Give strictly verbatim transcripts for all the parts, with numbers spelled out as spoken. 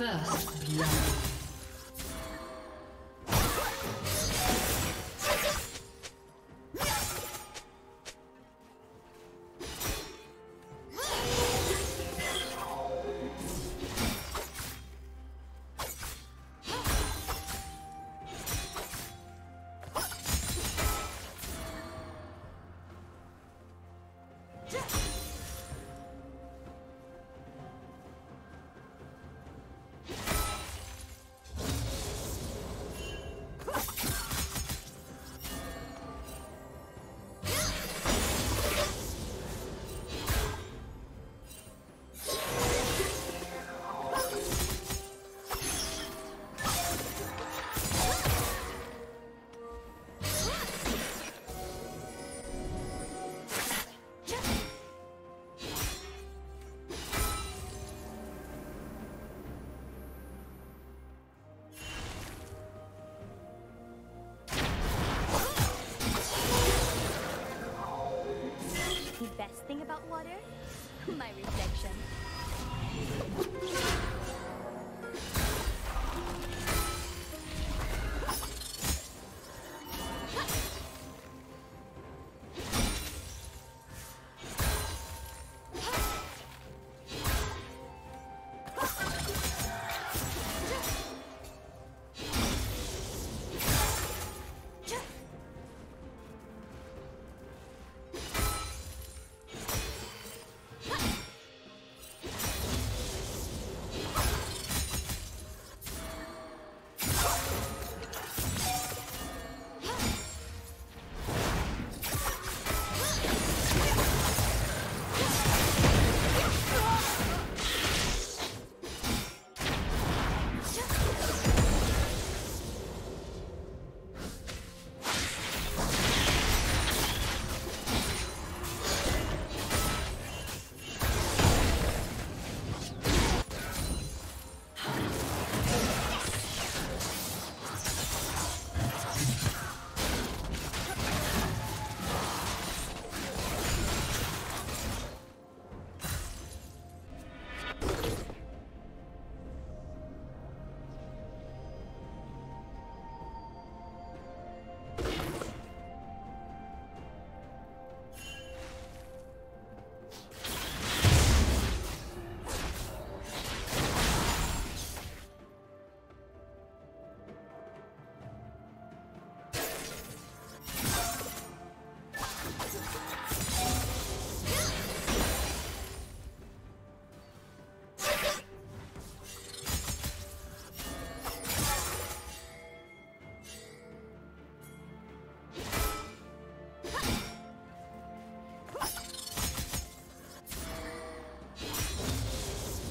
First blood. Water? My reflection.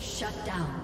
Shut down.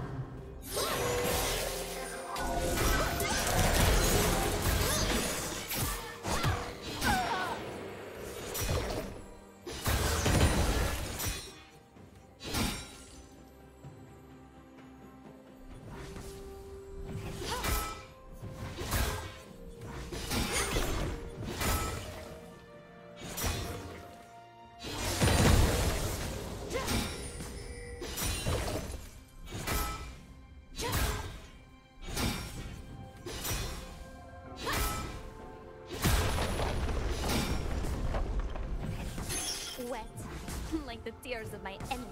Like the tears of my enemies.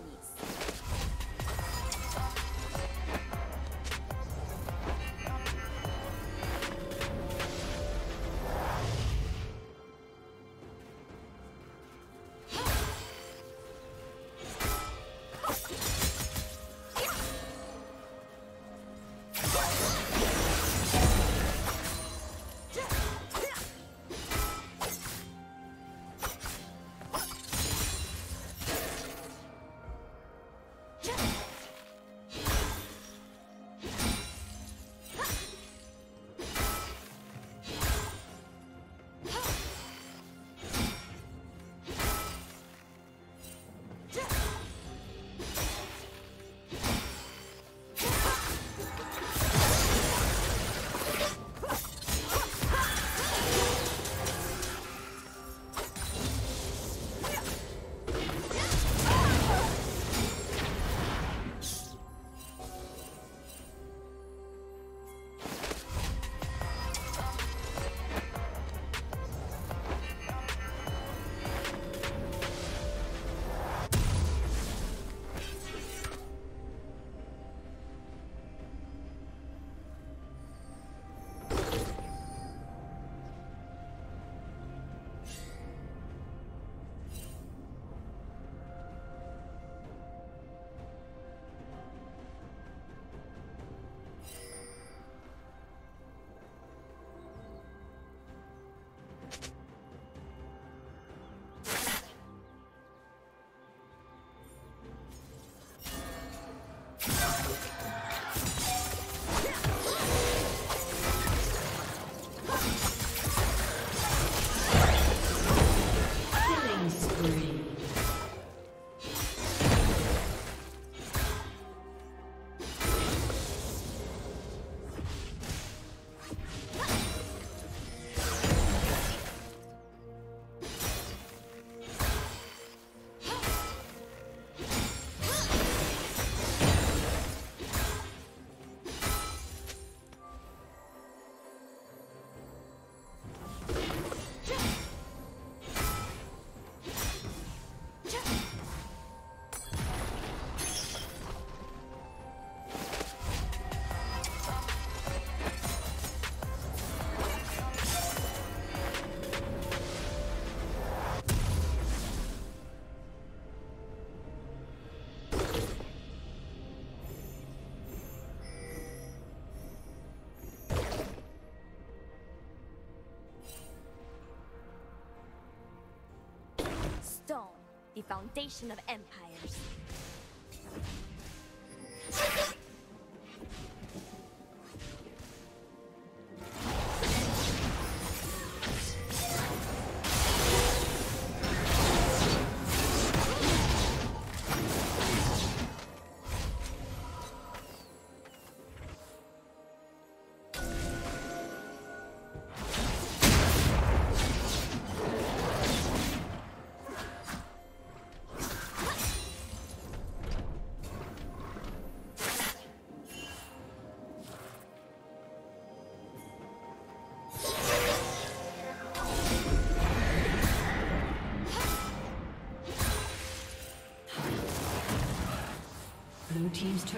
the foundation of empires. Blue team's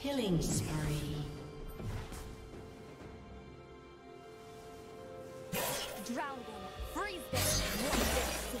Killing spree. Drown them, freeze them, let them sink.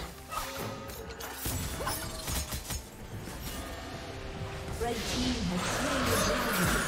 Red team has slain the dragon.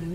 Blue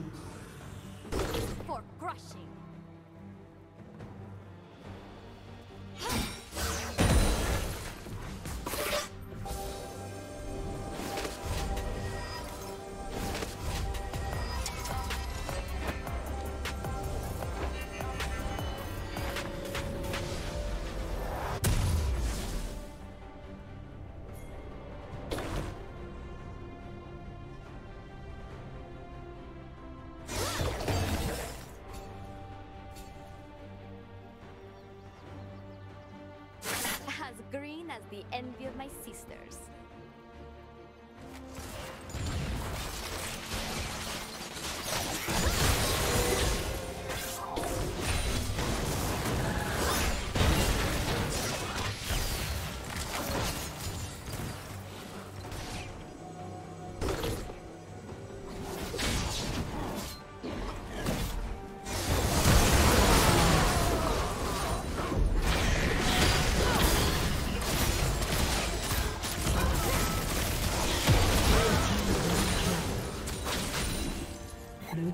For crushing. Green as the envy of my sisters. Blue